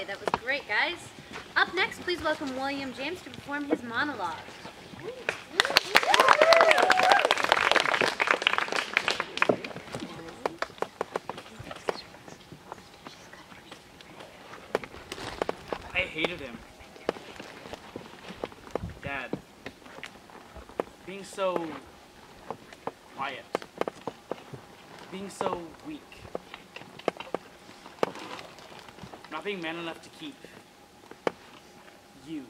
Joy. That was great, guys. Up next, please welcome William James to perform his monologue. I hated him. Dad. Being so quiet. Being so weak. Not being man enough to keep you.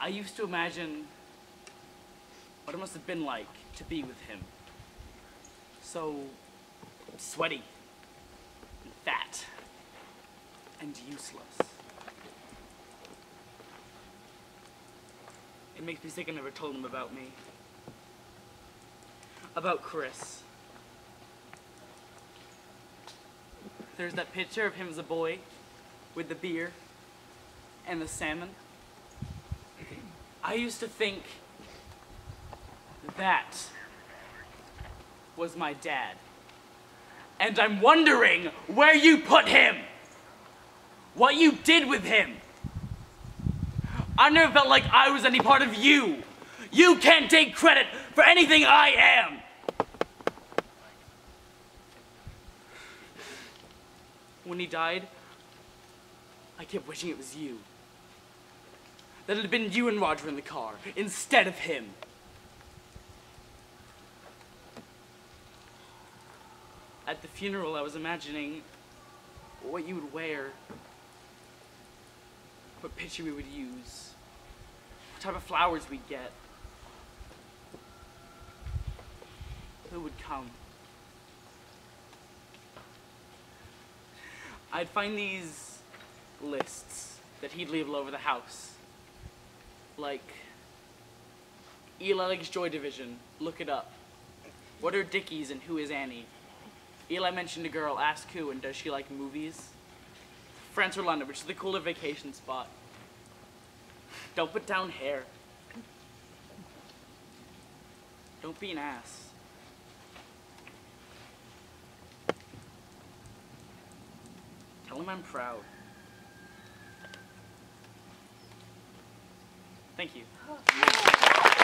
I used to imagine what it must have been like to be with him. So sweaty and fat and useless. It makes me sick I never told him about me. About Chris. There's that picture of him as a boy with the beer and the salmon. I used to think that was my dad. And I'm wondering where you put him, what you did with him. I never felt like I was any part of you. You can't take credit for anything I am. When he died, I kept wishing it was you. That it had been you and Roger in the car, instead of him. At the funeral, I was imagining what you would wear, what picture we would use, what type of flowers we'd get, who would come. I'd find these lists that he'd leave all over the house. Like, Eli likes Joy Division, look it up. What are Dickies and who is Annie? Eli mentioned a girl, ask who and does she like movies? France or London, which is the cooler vacation spot. Don't put down hair. Don't be an ass. Tell him I'm proud. Thank you.